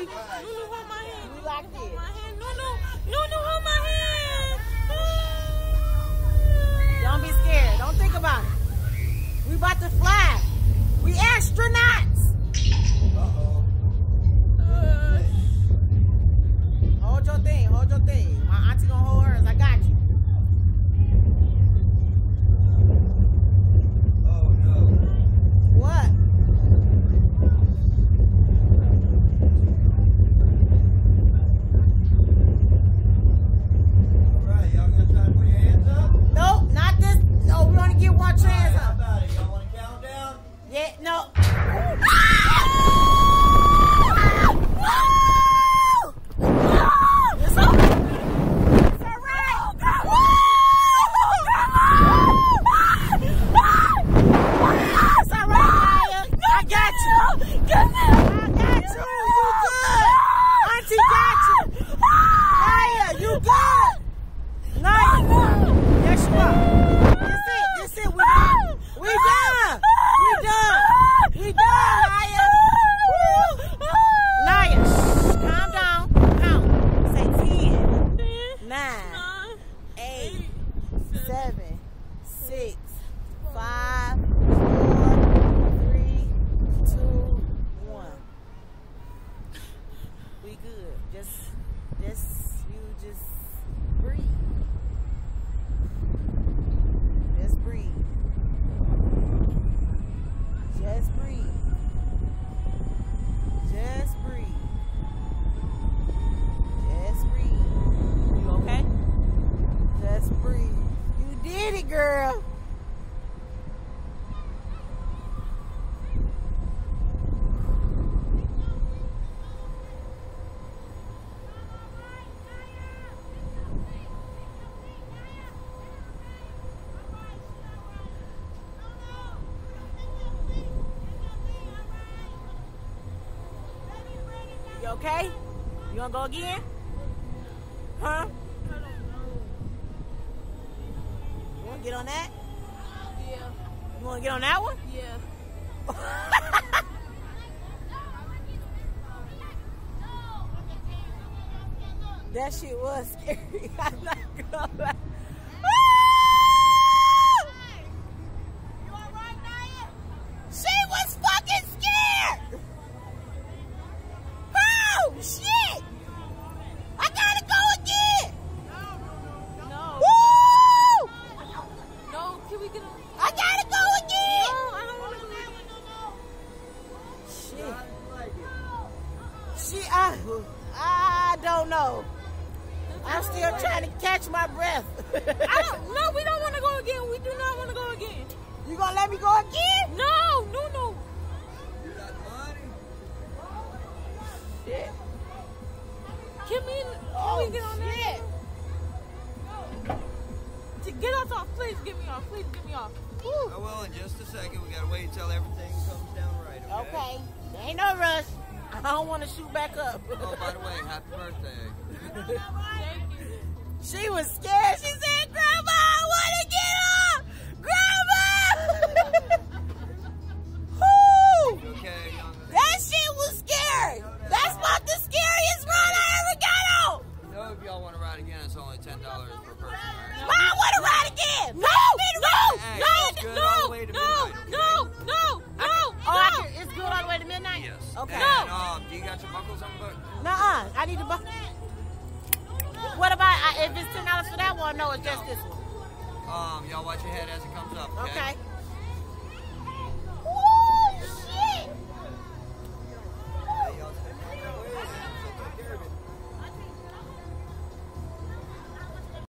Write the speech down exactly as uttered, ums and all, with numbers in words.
Nunu, hold my hand. You like this? Nunu, Nunu, hold my hand. Don't be scared. Don't think about it. We about to fly. We astronauts. Uh-oh. Uh, hold your thing. Hold your thing. My auntie gonna hold hers. I got you. Okay? You gonna go again? Huh? You wanna get on that? Yeah. You wanna get on that one? Yeah. That shit was scary. I'm not gonna lie. It's just this one. Um, y'all watch your head as it comes up. Okay. okay.